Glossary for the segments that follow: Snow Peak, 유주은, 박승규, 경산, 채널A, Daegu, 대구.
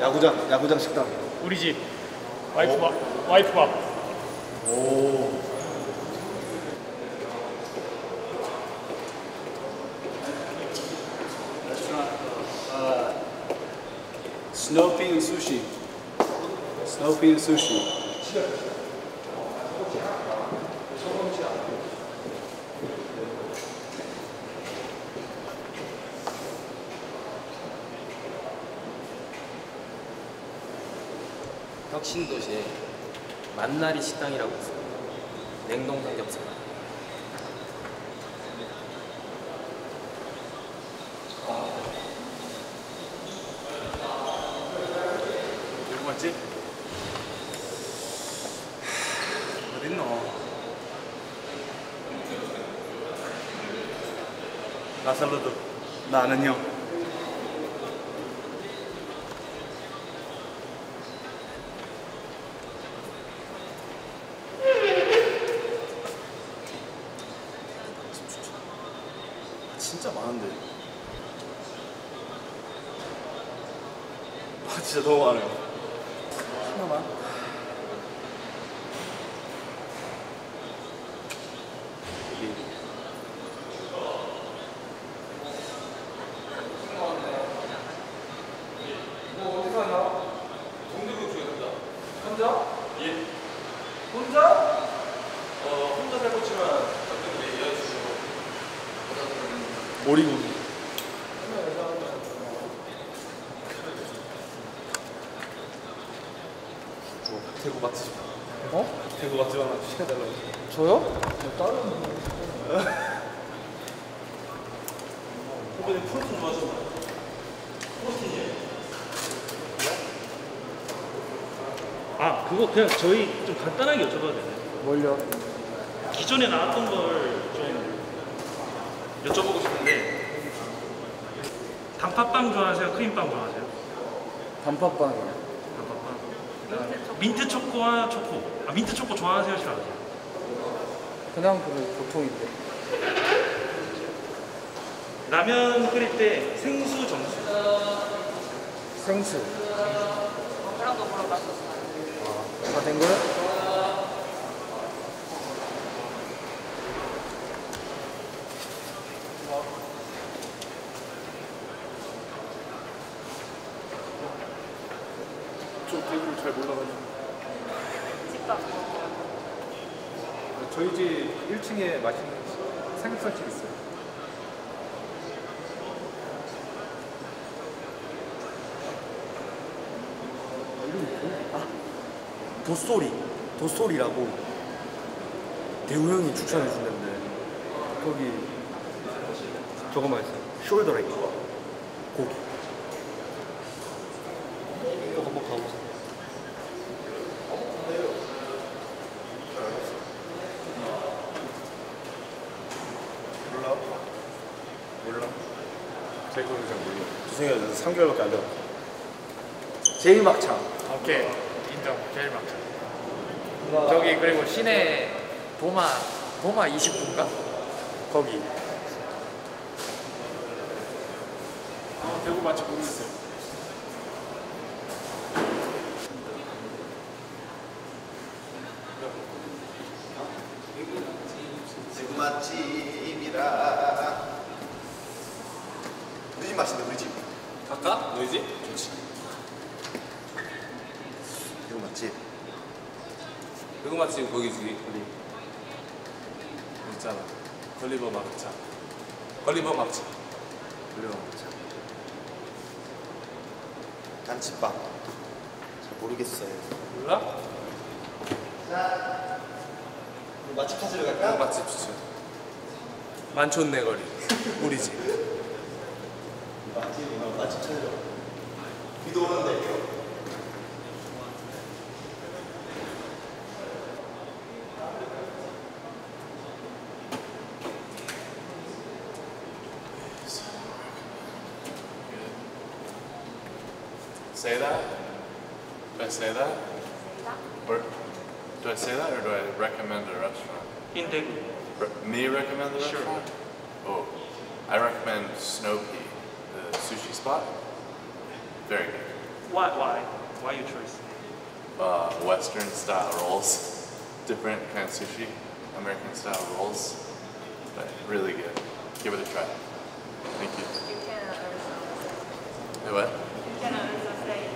야구장 식당. 우리 집. 와이프 밥. 오. Snowy and Sushi. 혁신도시에 만나리 식당이라고 있어요. 냉동 삼겹살. 여기 맞지? 어딨노? 나 샐러드. 나는요. 진짜 많은데. 아, 진짜 너무 많아요. 하나만. 여기. 뭐 어디 가냐? 동대구 쪽에 간다. 혼자? 예. 혼자? 혼자 살 것처럼. 오리고기. 대구 맛집. 어? 대구 맛집 하나 시켜달라고. 저요? 다른. 후배님 프로틴 좋아하시나요? 프로틴이에요. 아, 그거 그냥 저희 좀 간단하게 여쭤봐도 되나요? 뭘요? 기존에 나왔던 걸 좀 여쭤보고 싶은데, 단팥빵 좋아하세요? 크림빵 좋아하세요? 단팥빵이요. 단팥빵. 민트초코와 초코. 아, 민트초코 좋아하세요? 싫어하세요? 그냥 보통인데. 라면 끓일 때 생수 정수. 생수. 뭐라고 맛있었어요? 다 된 거요? 대구를 잘 몰라가지고. 집밥. 저희 집 1층에 맛있는 삼겹살집 있어요. 아, 도쏘리라고 대우 형이 추천해 주는데 거기 저거 맛있어요. 숄더레이 고기. 몰라. 제 거는 잘 몰라. 죄송해요. 3개월밖에 안 돼요. 제일 막창. 오케이. 인정. 제일 막창. 저기 그리고 시내 도마 29인가? 거기. 대구 맛집 모르겠어요. 대구 맛집이라. 우리 집 맛있는데, 우리 집. 갈까? 너희 집? 좋지. 대구 맛집. 대구 맛집 거기 주기. 거기. 있잖아. 걸리버 막창. 단치밥. 잘 모르겠어요. 몰라? 자. 맛집 찾으러 갈까? 맛집 추천. 만촌내거리. 우리 집. 맛집 찾으러. 비도 오는데. Say that? Do I say that? Or do I say that or do I recommend a restaurant? In Daegu. Me recommend the restaurant? Sure. Oh, I recommend Snow Peak. Sushi spot. Very good. Why you choose? Western style rolls, different kind of sushi, American style rolls, but really good. Give it a try. Thank you. You cannot understand. Hey, what? You cannot understand.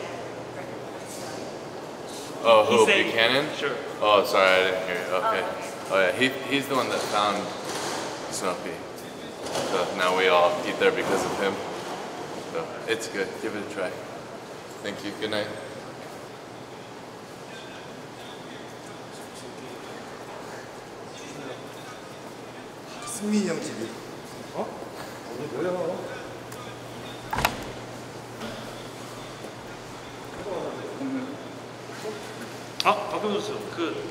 Oh, who? Buchanan? Sure. Oh, sorry, I didn't hear you. Okay. Oh, yeah, he's the one that found Snow Peak. So now we all eat there because of him. So it's good. Give it a try. Thank you. Good night. 승민이 형 집이. 어? 어디 뭐야? 아, 박근수 선수. 그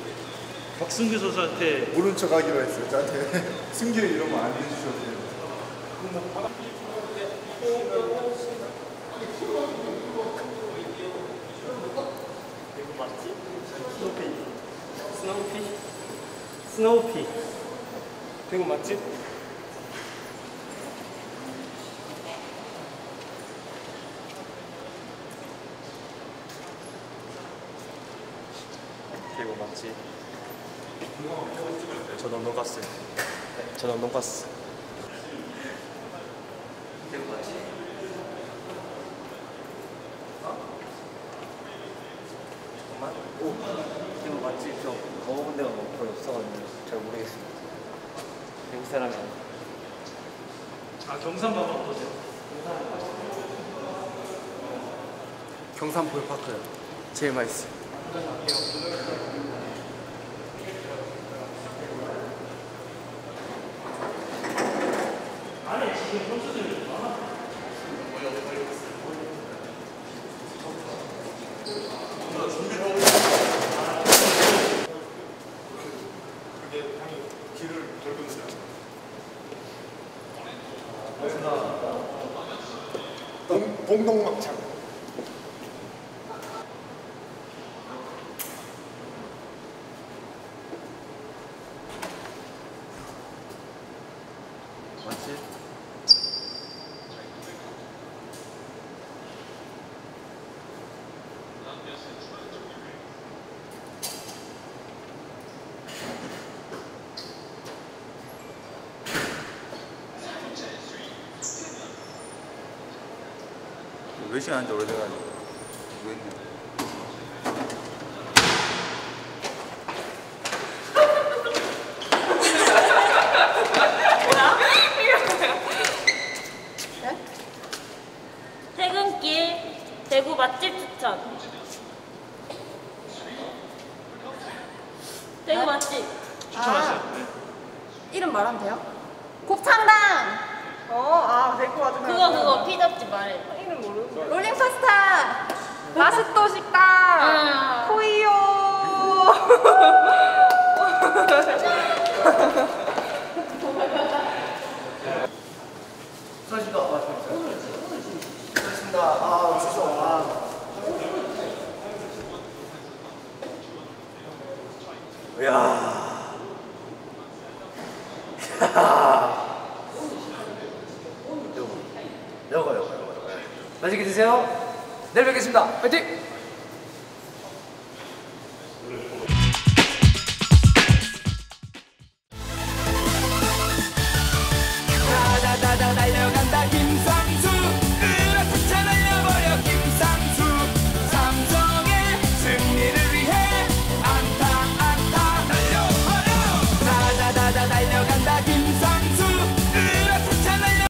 박승규 선수한테 모른 척 하기로 했어요. 저한테 승규 이러면 안 해주셔도. 스노우픽 대구 맛집? 대구 맛집. 저놈 돈가스. 저놈 돈가스. 대구 맛집. 정말? 오. 대구 맛집 좀. 먹어본 데가 뭐 별로 없어가지고 잘 모르겠습니다. 대구 사람이 아니에요. 아, 경산밥은 어떠세요? 경산 볼파크요. 제일 맛있어요. 안에 지금 선수들이 많아? 봉동막창. 맛집. 몇 시간 한지 오래돼가지고 모르겠네. 뭐야? 이거 뭐야? 네? 퇴근길 대구 맛집 추천. 대구 네? 맛집 추천하세요. 아, 네. 이름 말하면 돼요? 곱창당! 어아 대구 맛집 그거 피자집 말해. 롤링 파스타! 마스토 식당! 코이요! 수고하셨습니다. 수고하셨습니다. 아, 죄송합니다. 이야. 맛있게 드세요. 내일 뵙겠습니다. 파이팅!